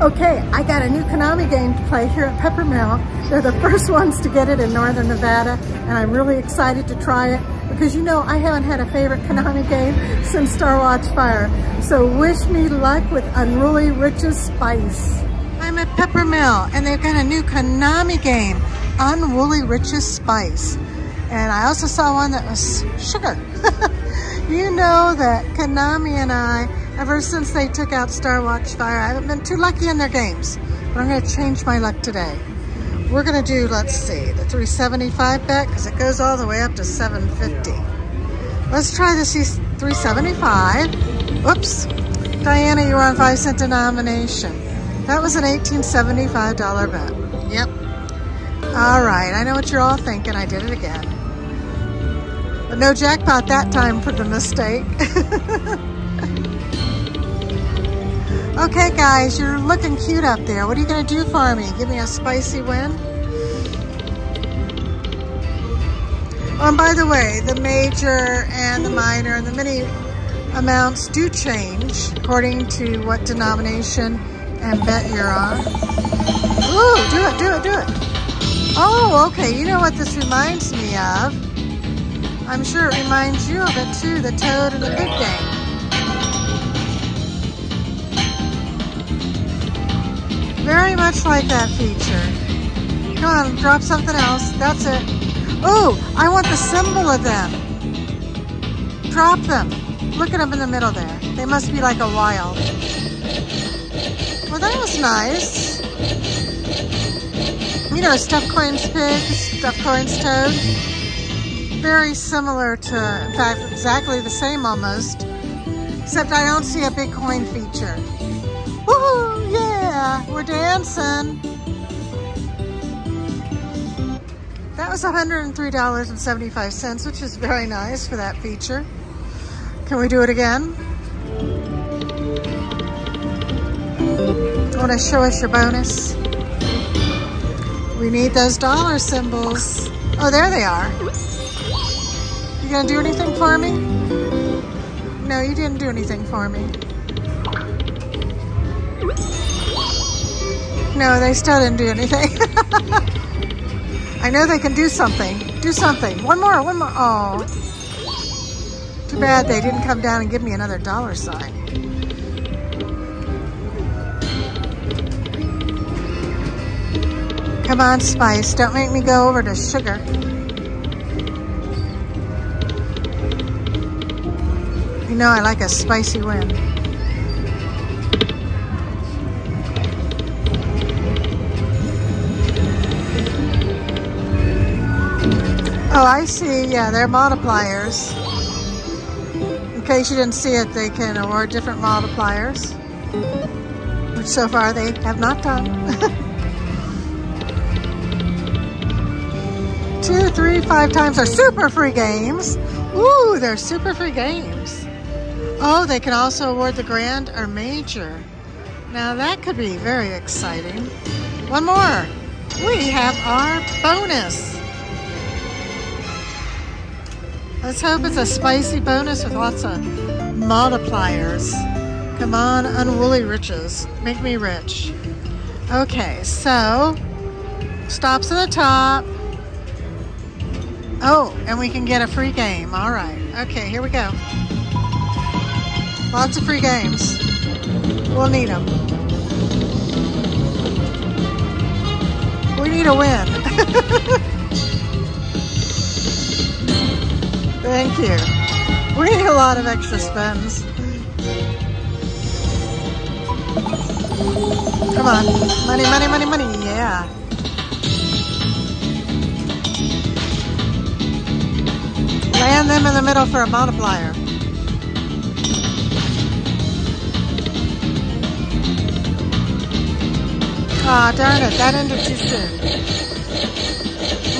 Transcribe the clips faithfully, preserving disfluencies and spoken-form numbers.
Okay, I got a new Konami game to play here at Peppermill. They're the first ones to get it in Northern Nevada, and I'm really excited to try it because, you know, I haven't had a favorite Konami game since Star Watch Fire. So wish me luck with UnWooly Riches Spice. I'm at Peppermill, and they've got a new Konami game, UnWooly Riches Spice. And I also saw one that was sugar. You know that Konami and I, ever since they took out Star Watch Fire, I haven't been too lucky in their games. But I'm going to change my luck today. We're going to do, let's see, the three seventy-five bet, because it goes all the way up to seven fifty. Let's try this three seventy-five. Whoops. Diana, you were on five cent denomination. That was an eighteen seventy-five dollar bet. Yep. All right. I know what you're all thinking. I did it again. But no jackpot that time for the mistake. Okay, guys, you're looking cute up there. What are you going to do for me? Give me a spicy win? Oh, and by the way, the major and the minor and the mini amounts do change according to what denomination and bet you're on. Ooh, do it, do it, do it. Oh, okay, you know what this reminds me of? I'm sure it reminds you of it, too, the Toad and the Big Game. Very much like that feature. Come on, drop something else. That's it. Oh, I want the symbol of them. Drop them. Look at them in the middle there. They must be like a wild. Well, that was nice. You know, stuffed coins pig, stuffed coins toad. Very similar to, in fact, exactly the same almost. Except I don't see a big coin feature. Woohoo! Yeah! We're dancing. That was one hundred three dollars and seventy-five cents, which is very nice for that feature. Can we do it again? Want to show us your bonus? We need those dollar symbols. Oh, there they are. You gonna do anything for me? No, you didn't do anything for me. No, they still didn't do anything. I know they can do something. Do something. One more, one more. Oh. Too bad they didn't come down and give me another dollar sign. Come on, Spice. Don't make me go over to sugar. You know I like a spicy win. Oh, I see. Yeah, they're multipliers. In case you didn't see it, they can award different multipliers, which so far they have not done. Two, three, five times are super free games. Ooh, they're super free games. Oh, they can also award the grand or major. Now that could be very exciting. One more. We have our bonus. Let's hope it's a spicy bonus with lots of multipliers. Come on, UnWooly Riches. Make me rich. Okay, so stops at the top. Oh, and we can get a free game. All right. Okay, here we go. Lots of free games. We'll need them. We need a win. Thank you. We need a lot of extra spins. Come on. Money, money, money, money. Yeah. Land them in the middle for a multiplier. Aw, oh, darn it. That ended too soon.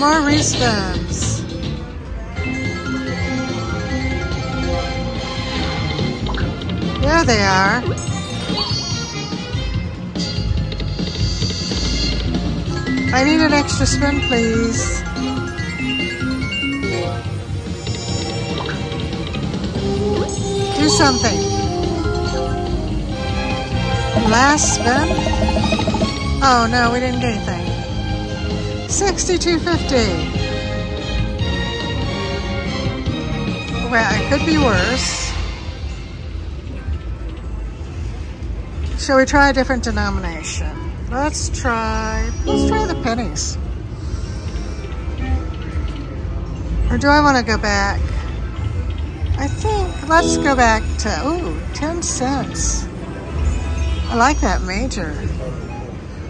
More respins. There they are. I need an extra spin, please. Do something. last spin. Oh no, we didn't get anything. sixty-two fifty. Well, it could be worse. Shall we try a different denomination? Let's try, let's try the pennies. Or do I want to go back? I think, let's go back to, ooh, ten cents. I like that major.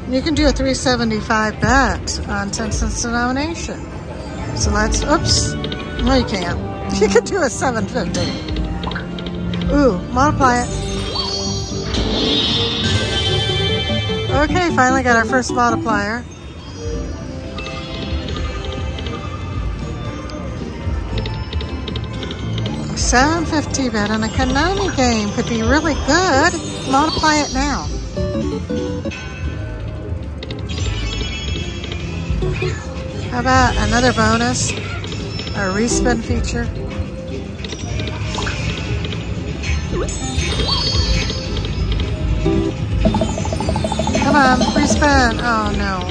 You can do a three seventy-five bet on ten cents denomination. So let's, oops, no you can't. You can do a seven fifty. Ooh, multiply it. Okay, finally got our first multiplier. seven fifty bet on a Konami game could be really good. Multiply it now. How about another bonus? A respin feature. Come on, respin. Oh no.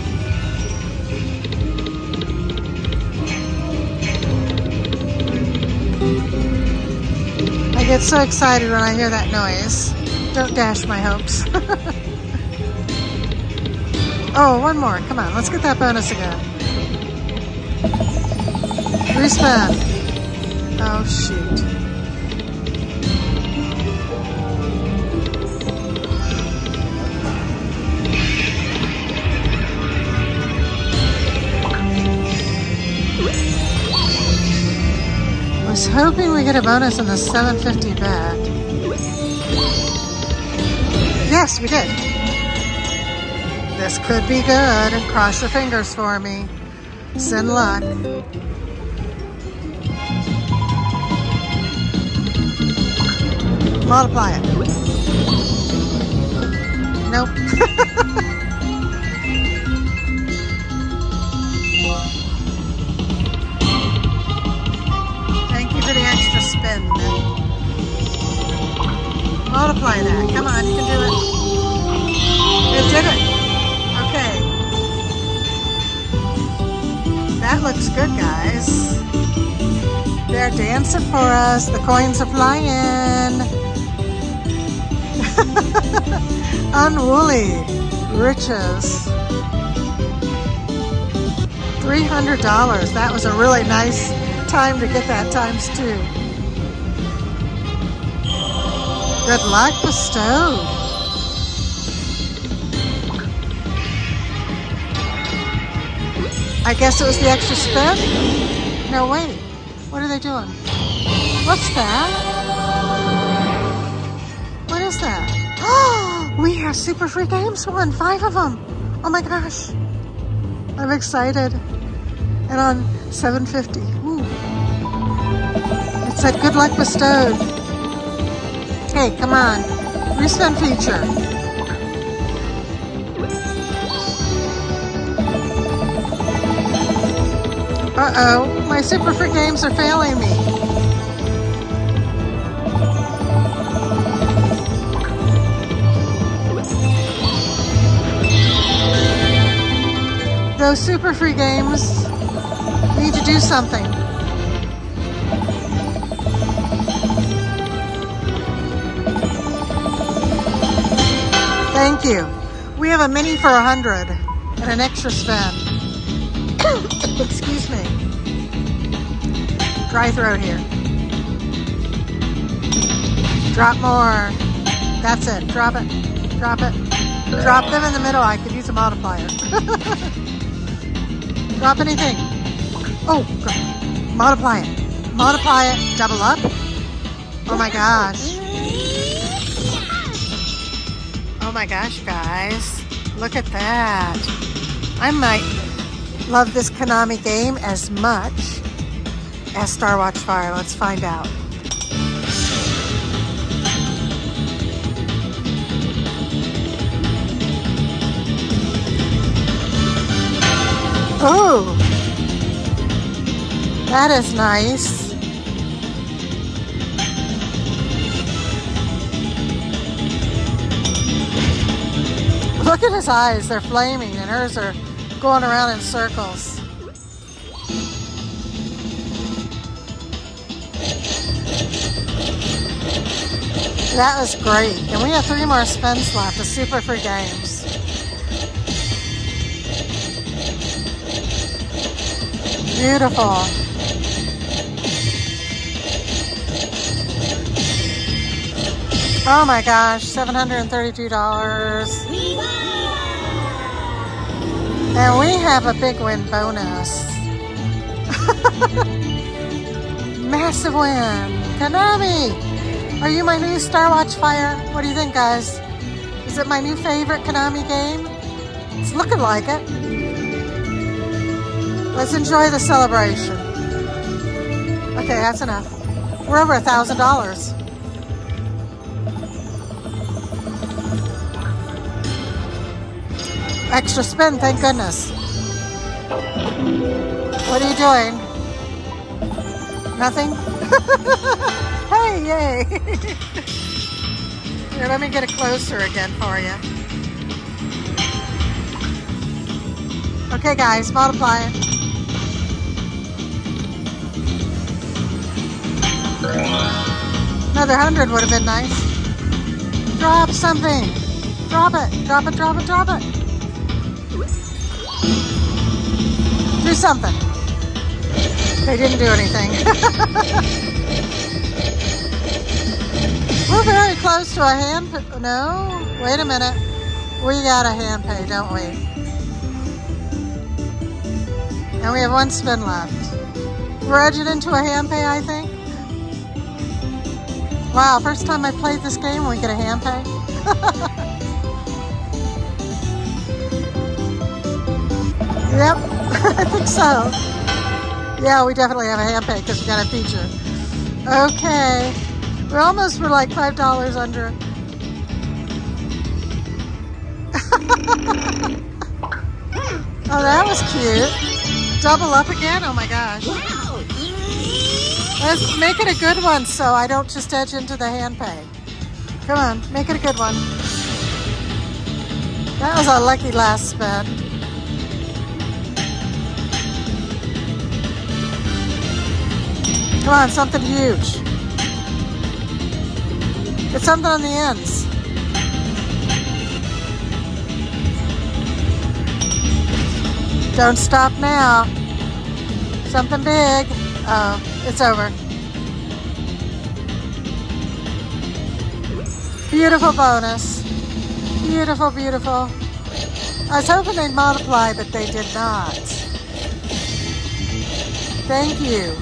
I get so excited when I hear that noise. Don't dash my hopes. Oh, one more. Come on, let's get that bonus again. Respin. Oh, shoot. I was hoping we get a bonus on the seven fifty bet. Yes, we did. This could be good. Cross your fingers for me. Send luck. Multiply it. Nope. Thank you for the extra spin. Multiply that. Come on, you can do it. It did it. Okay. That looks good, guys. They're dancing for us. The coins are flying. UnWooly Riches. three hundred dollars. That was a really nice time to get that times two. Good luck bestowed. I guess it was the extra spin? No, wait. What are they doing? What's that? What is that? Oh, we have super free games won. Five of them. Oh my gosh. I'm excited. And on seven fifty. Ooh. It said good luck bestowed. Hey, come on. Respin feature. Uh-oh, my super free games are failing me. Those super free games need to do something. Thank you. We have a mini for a hundred and an extra spin. Excuse me. Dry throat here. Drop more. That's it. Drop it. Drop it. Drop them in the middle. I could use a multiplier. Drop anything. Oh, God. Multiply it. Multiply it. Double up. Oh my gosh. Oh my gosh, guys. Look at that. I might love this Konami game as much as Star Watch Fire. Let's find out. Oh, that is nice. Look at his eyes, they're flaming, and hers are going around in circles. That was great. And we have three more spins left. The super free games. Beautiful. Oh my gosh, seven hundred thirty-two dollars. And we have a big win bonus. Massive win. Konami. Are you my new Star Watch Fire? What do you think, guys? Is it my new favorite Konami game? It's looking like it. Let's enjoy the celebration. Okay, that's enough. We're over a thousand dollars. Extra spin, thank goodness. What are you doing? Nothing? Hey, yay! Here, let me get it closer again for you. Okay, guys, multiply it. Another hundred would have been nice. Drop something. Drop it. Drop it, drop it, drop it. Do something. They didn't do anything. We're very close to a hand pay. No, wait a minute. We got a hand pay, don't we? And we have one spin left. Reg it into a hand pay, I think. Wow, first time I played this game, we get a hand pay. Yep, I think so. Yeah, we definitely have a hand pay because we got a feature. Okay. We almost were like five dollars under. Oh, that was cute. Double up again. Oh my gosh. Let's make it a good one, so I don't just edge into the hand pay. Come on, make it a good one. That was our lucky last spin. Come on, something huge. It's something on the ends. Don't stop now. Something big. Oh, it's over. Beautiful bonus. Beautiful, beautiful. I was hoping they'd multiply, but they did not. Thank you.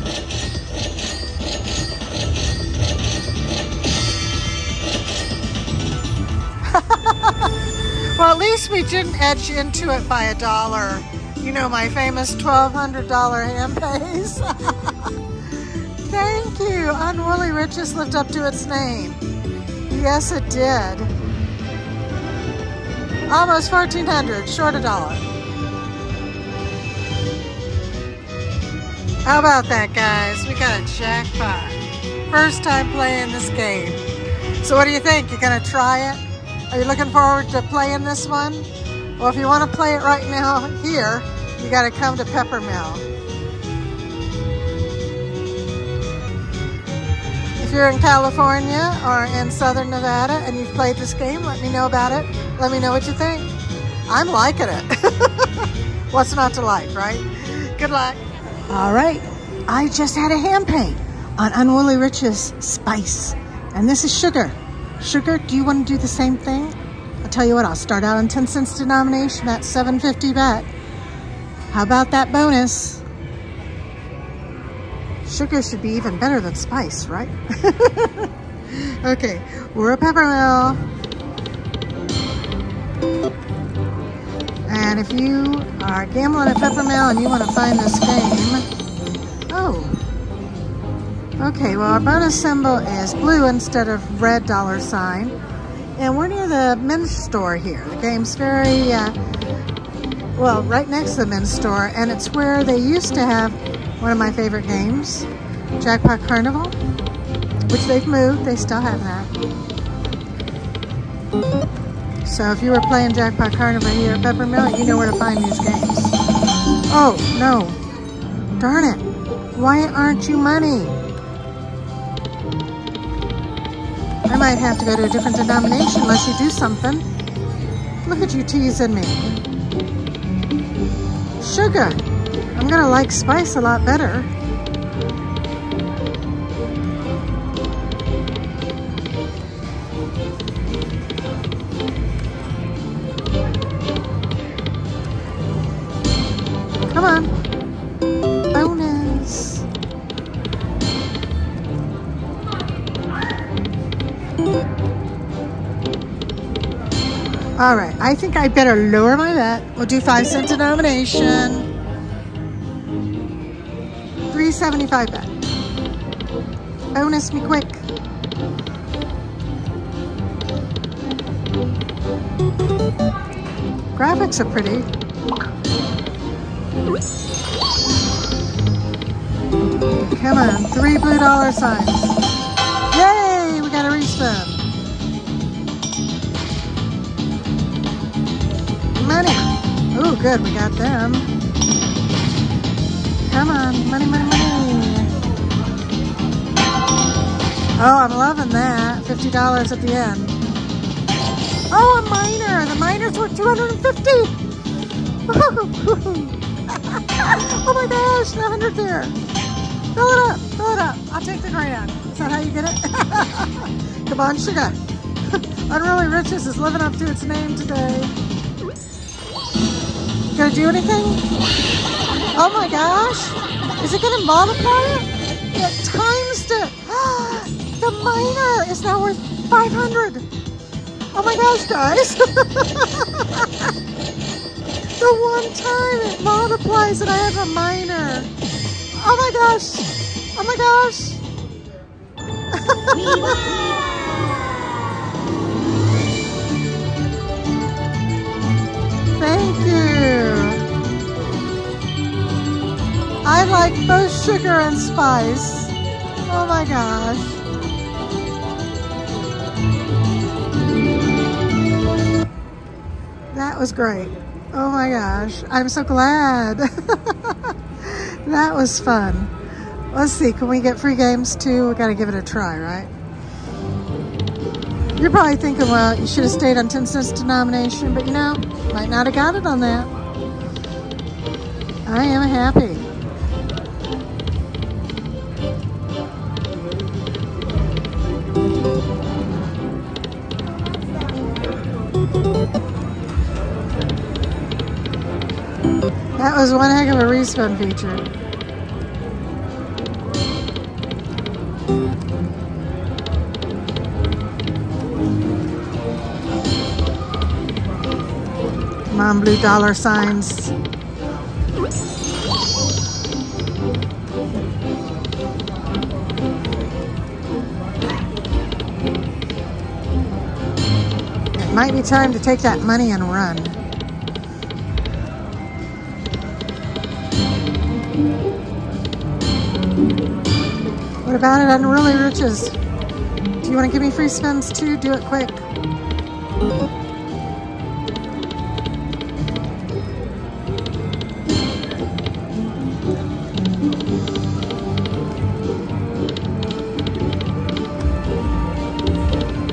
Well, at least we didn't edge into it by a dollar. You know, my famous twelve hundred dollar hand pays. Thank you. UnWooly Riches lived up to its name. Yes, it did. Almost fourteen hundred, short a dollar. How about that, guys? We got a jackpot. First time playing this game. So what do you think? You gonna try it? Are you looking forward to playing this one? Well, if you want to play it right now here, you got to come to Peppermill. If you're in California or in Southern Nevada and you've played this game, let me know about it. Let me know what you think. I'm liking it. What's not to like, right? Good luck. All right. I just had a hand pay on UnWooly Riches Spice. And this is sugar. Sugar, do you want to do the same thing? I'll tell you what, I'll start out on ten cents denomination. That's seven fifty bet. How about that bonus? Sugar should be even better than spice, right? Okay, we're a Peppermill. And if you are gambling at Peppermill and you want to find this game, oh. Okay, well, our bonus symbol is blue instead of red dollar sign. And we're near the men's store here. The game's very, uh, well, right next to the men's store. And it's where they used to have one of my favorite games, Jackpot Carnival, which they've moved. They still have that. So if you were playing Jackpot Carnival here at Peppermill, you know where to find these games. Oh, no. Darn it. Why aren't you money? I might have to go to a different denomination unless you do something. Look at you teasing me. Sugar. I'm gonna like spice a lot better. Come on. Bonus. All right, I think I better lower my bet. We'll do five cent denomination. three seventy-five bet. Bonus me quick. Graphics are pretty. Come on, three blue dollar signs. Yay, we gotta reach them. Money. Oh, good, we got them. Come on, money, money, money. Oh, I'm loving that. fifty dollars at the end. Oh, a miner. The miners were two hundred fifty. Oh my gosh, the hundred there. Fill it up, fill it up. I'll take the grand. Is that how you get it? Come on, sugar. UnWooly Riches is living up to its name today. Gonna do anything? Oh my gosh. Is it gonna multiply it? It times it. The miner is now worth five hundred. Oh my gosh, guys. The one time it multiplies and I have a minor. Oh my gosh. Oh my gosh. Thank you. I like both sugar and spice. Oh my gosh. That was great. Oh my gosh, I'm so glad. That was fun. Let's see, can we get free games too? We gotta give it a try, right? You're probably thinking, well, you should have stayed on ten cents denomination, but you know, might not have got it on that. I am happy. That was one heck of a respin feature. Come on, blue dollar signs. It might be time to take that money and run. What about it? UnWooly Riches. Do you want to give me free spins too? Do it quick.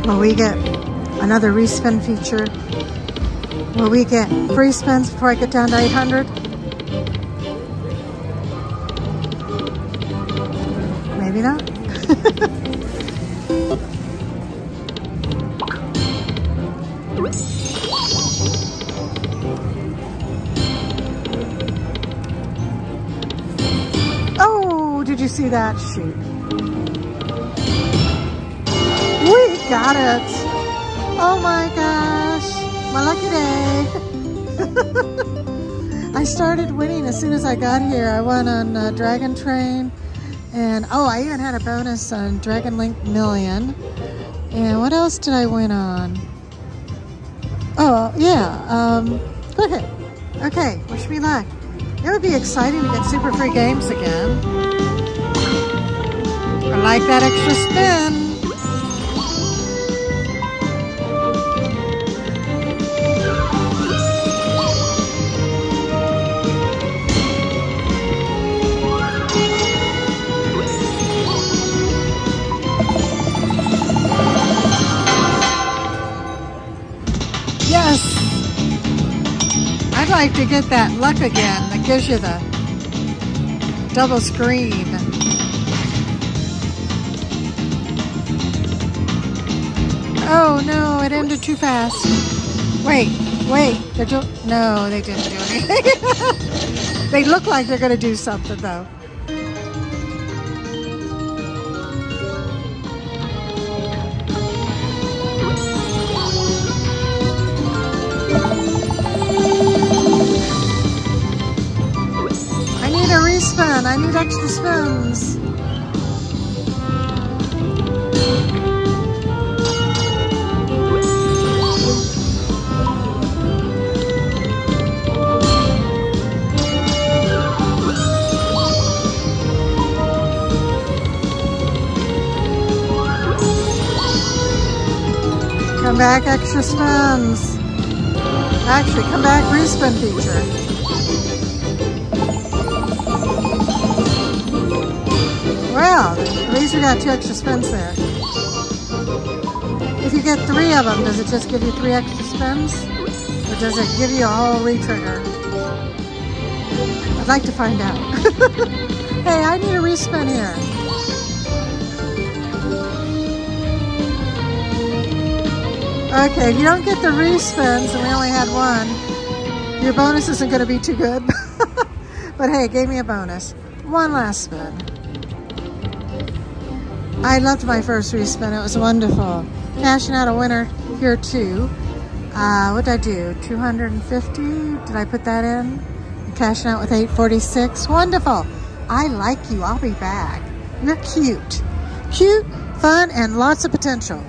Will we get another respin feature? Will we get free spins before I get down to eight hundred? Maybe not. Oh, did you see that? Shoot. We got it. Oh my gosh. My lucky day. I started winning as soon as I got here. I won on uh, Dragon Train. And, oh, I even had a bonus on Dragon Link Million. And what else did I win on? Oh, yeah. Um, look it. Okay, wish me luck. It would be exciting to get super free games again. I like that extra spin. I'd like to get that luck again that gives you the double screen. Oh no, it ended too fast. Wait, wait, they're do no, they didn't do anything. They look like they're gonna do something though. Spin. I need extra spins. Come back, extra spins. Actually, come back, respin feature. Well, at least we got two extra spins there. If you get three of them, does it just give you three extra spins? Or does it give you a whole re-trigger? I'd like to find out. Hey, I need a re-spin here. Okay, if you don't get the re-spins, and we only had one, your bonus isn't going to be too good. But hey, it gave me a bonus. One last spin. I loved my first respin. It was wonderful. Cashing out a winner here too. Uh, what did I do? two hundred fifty? Did I put that in? Cashing out with eight forty-six. Wonderful. I like you. I'll be back. You're cute. Cute, fun, and lots of potential.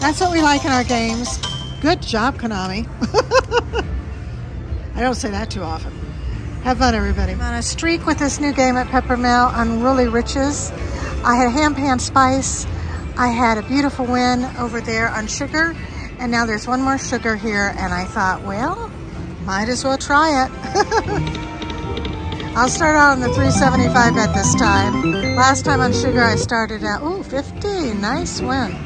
That's what we like in our games. Good job, Konami. I don't say that too often. Have fun, everybody. I'm on a streak with this new game at Peppermill, UnWooly Riches. I had ham pan spice. I had a beautiful win over there on sugar, and now there's one more sugar here, and I thought, well, might as well try it. I'll start out on the three seventy-five bet this time. Last time on sugar, I started out, ooh, fifty, nice win.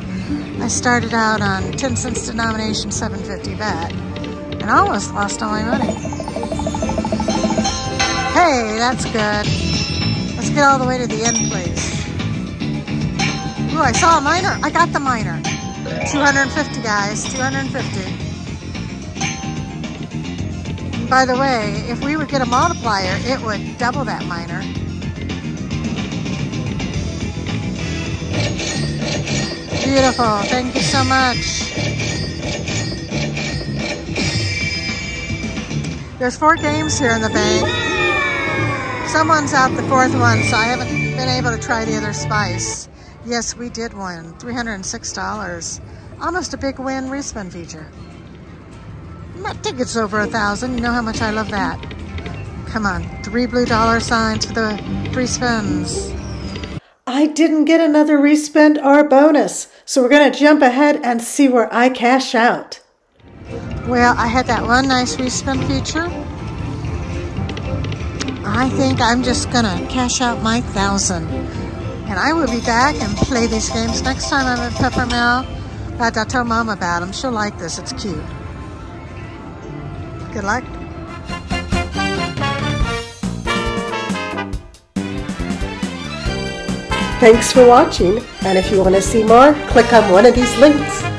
I started out on ten cents denomination seven fifty bet, and almost lost all my money. Hey, that's good. Let's get all the way to the end, please. Ooh, I saw a minor. I got the minor. two hundred fifty, guys. two hundred fifty. By the way, if we would get a multiplier, it would double that minor. Beautiful. Thank you so much. There's four games here in the bank. Someone's out the fourth one, so I haven't been able to try the other spice. Yes, we did win. three hundred six dollars. Almost a big win respin feature. My ticket's over a thousand. You know how much I love that. Come on. Three blue dollar signs for the three spins. I didn't get another respin or bonus. So we're going to jump ahead and see where I cash out. Well, I had that one nice respin feature. I think I'm just going to cash out my thousand. And I will be back and play these games next time I'm at Peppermill. But I'll tell Mom about them. She'll like this. It's cute. Good luck. Thanks for watching. And if you want to see more, click on one of these links.